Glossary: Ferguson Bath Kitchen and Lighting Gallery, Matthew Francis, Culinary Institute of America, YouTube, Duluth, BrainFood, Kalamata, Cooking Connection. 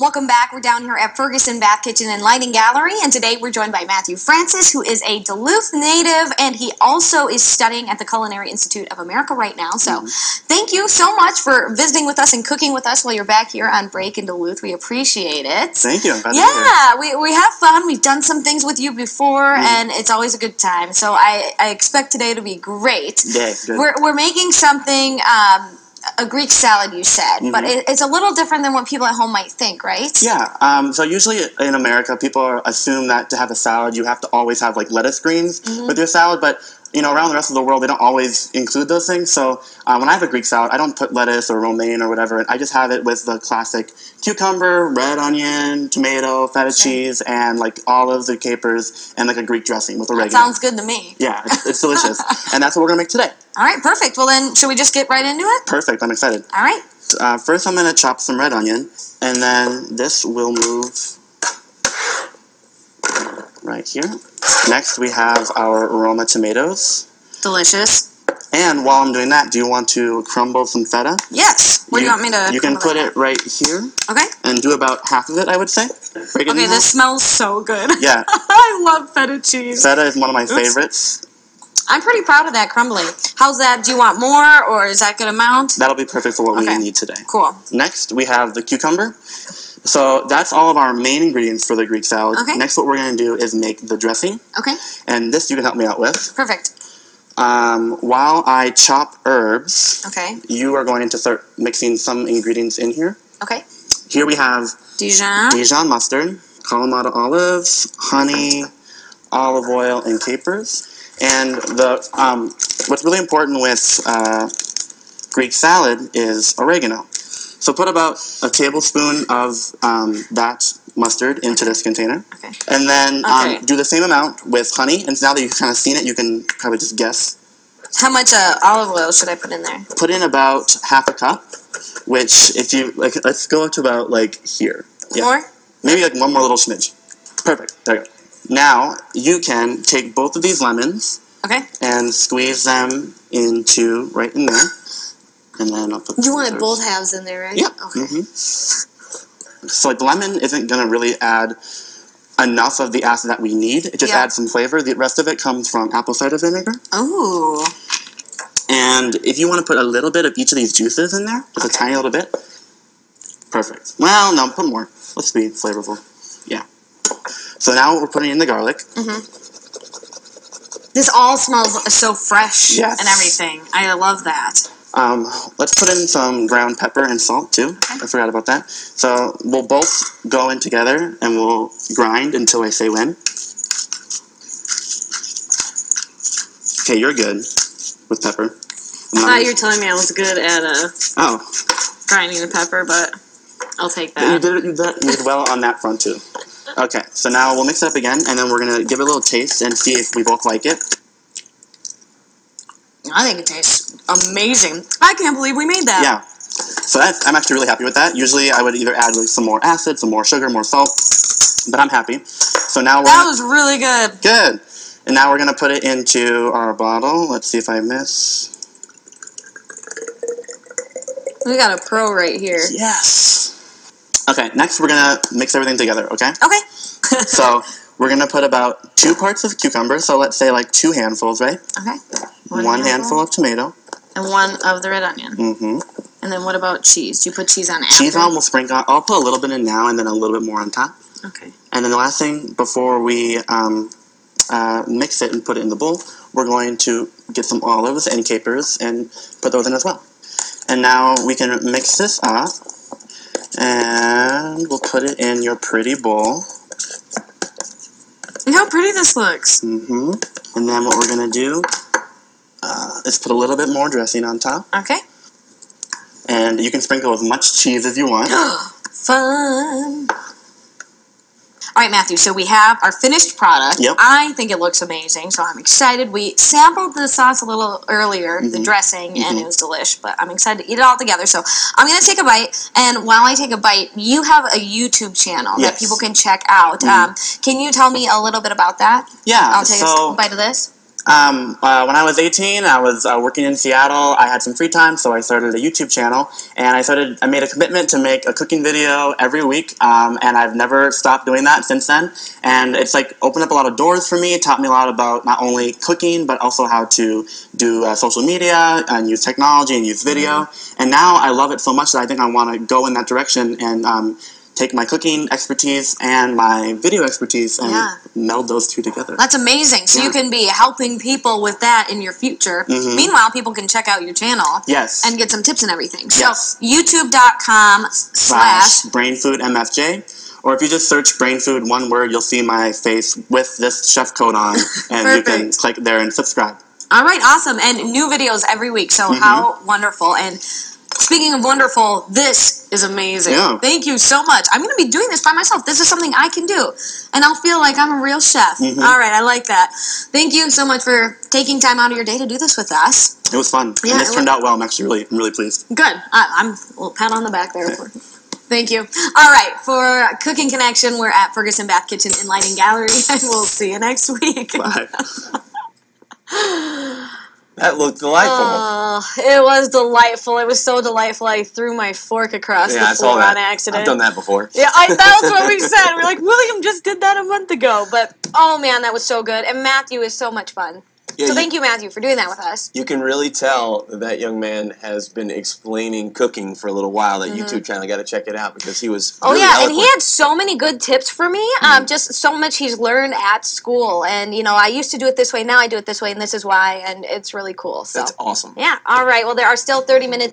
Welcome back. We're down here at Ferguson Bath Kitchen and Lighting Gallery, and today we're joined by Matthew Francis, who is a Duluth native, and he also is studying at the Culinary Institute of America right now. So thank you so much for visiting with us and cooking with us while you're back here on break in Duluth. We appreciate it. Thank you. Yeah, we have fun. We've done some things with you before, and it's always a good time. So I expect today to be great. Yeah, good. We're making something... a Greek salad, you said, but it's a little different than what people at home might think, right? Yeah. So usually in America, people assume that to have a salad, you have to always have like lettuce greens with your salad, but you know, around the rest of the world, they don't always include those things. So when I have a Greek salad, I don't put lettuce or romaine or whatever. I just have it with the classic cucumber, red onion, tomato, feta cheese, and like olives or capers, and like a Greek dressing with oregano. That sounds good to me. Yeah, it's delicious. And that's what we're going to make today. All right, perfect. Well, then, should we just get right into it? Perfect. I'm excited. All right. First, I'm going to chop some red onion, and then this will move right here. Next, we have our aroma tomatoes. Delicious. And while I'm doing that, do you want to crumble some feta? Yes. Where do you want me to? You can put it right here. Okay. And do about half of it, I would say. Break it in half. This smells so good. Yeah. I love feta cheese. Feta is one of my favorites. I'm pretty proud of that crumbling. How's that? Do you want more, or is that good amount? That'll be perfect for what we need today. Cool. Next, we have the cucumber. So that's all of our main ingredients for the Greek salad. Okay. Next, what we're going to do is make the dressing. Okay. And this you can help me out with. Perfect. While I chop herbs, you are going to start mixing some ingredients in here. Okay. Here we have Dijon mustard, Kalamata olives, honey, olive oil, and capers. And the what's really important with Greek salad is oregano. So put about a tablespoon of that mustard into this container. Okay. And then do the same amount with honey. And now that you've kind of seen it, you can probably just guess. How much olive oil should I put in there? Put in about half a cup, which if you, like, let's go up to about, like, here. Yeah. More? Maybe, like, one more little smidge. Perfect. There you go. Now, you can take both of these lemons and squeeze them into right in there. And then I'll put you wanted both halves in there, right? Yeah. Okay. So like the lemon isn't going to really add enough of the acid that we need. It just adds some flavor. The rest of it comes from apple cider vinegar. Oh. And if you want to put a little bit of each of these juices in there, just a tiny little bit, perfect. Well, no, put more. Let's be flavorful. Yeah. So now we're putting in the garlic. This all smells so fresh and everything. I love that. Let's put in some ground pepper and salt, too. I forgot about that. So we'll both go in together, and we'll grind until I say when. Okay, you're good with pepper. I thought you were telling me I was good at grinding the pepper, but I'll take that. You did well on that front, too. Okay, so now we'll mix it up again, and then we're going to give it a little taste and see if we both like it. I think it tastes amazing. I can't believe we made that. Yeah. So that's, I'm actually really happy with that. Usually I would either add like some more acid, some more sugar, more salt, but I'm happy. So now we're That was really good. Good. And now we're going to put it into our bottle. Let's see if I miss. We got a pro right here. Yes. Okay, next we're going to mix everything together, okay? Okay. So we're going to put about 2 parts of cucumber, so let's say like 2 handfuls, right? Okay. One handful of tomato. And 1 of the red onion. And then what about cheese? Do you put cheese on after? Cheese on, we'll sprinkle on. I'll put a little bit in now and then a little bit more on top. Okay. And then the last thing, before we mix it and put it in the bowl, we're going to get some olives and capers and put those in as well. And now we can mix this up. And we'll put it in your pretty bowl. Look how pretty this looks. And then what we're going to do... let's put a little bit more dressing on top. Okay. And you can sprinkle as much cheese as you want. Fun. All right, Matthew, so we have our finished product. Yep. I think it looks amazing, so I'm excited. We sampled the sauce a little earlier, the dressing, and it was delish, but I'm excited to eat it all together. So I'm going to take a bite, and while I take a bite, you have a YouTube channel that people can check out. Can you tell me a little bit about that? Yeah. I'll take a bite of this. When I was 18, I was working in Seattle. I had some free time, so I started a YouTube channel, and I made a commitment to make a cooking video every week, and I've never stopped doing that since then. And it's like opened up a lot of doors for me. It taught me a lot about not only cooking, but also how to do social media and use technology and use video. And now I love it so much that I think I want to go in that direction and take my cooking expertise and my video expertise and meld those two together. That's amazing. So you can be helping people with that in your future. Meanwhile, people can check out your channel and get some tips and everything. So youtube.com/brainfoodmfj. Or if you just search Brain Food, one word, you'll see my face with this chef coat on. And you can click there and subscribe. All right, awesome. And new videos every week. So how wonderful. And speaking of wonderful, this is amazing. Thank you so much. I'm going to be doing this by myself. This is something I can do, and I'll feel like I'm a real chef. All right, I like that. Thank you so much for taking time out of your day to do this with us. It was fun. Yeah, and this turned out well. I'm actually really pleased. Good. I'm a little pat on the back there. Thank you. All right, for Cooking Connection, we're at Ferguson Bath Kitchen and Lighting Gallery, and we'll see you next week. Bye. That looked delightful. It was delightful. It was so delightful. I threw my fork across the floor on accident. I've done that before. Yeah, that was what we said. We're like, William just did that a month ago. But, oh, man, that was so good. And Matthew is so much fun. Yeah, so thank you, Matthew, for doing that with us. You can really tell that young man has been explaining cooking for a little while. That YouTube channel, got to check it out because he was eloquent. And he had so many good tips for me. Just so much he's learned at school. And, you know, I used to do it this way. Now I do it this way, and this is why. And it's really cool. So. That's awesome. Yeah. All right. Well, there are still 30 minutes.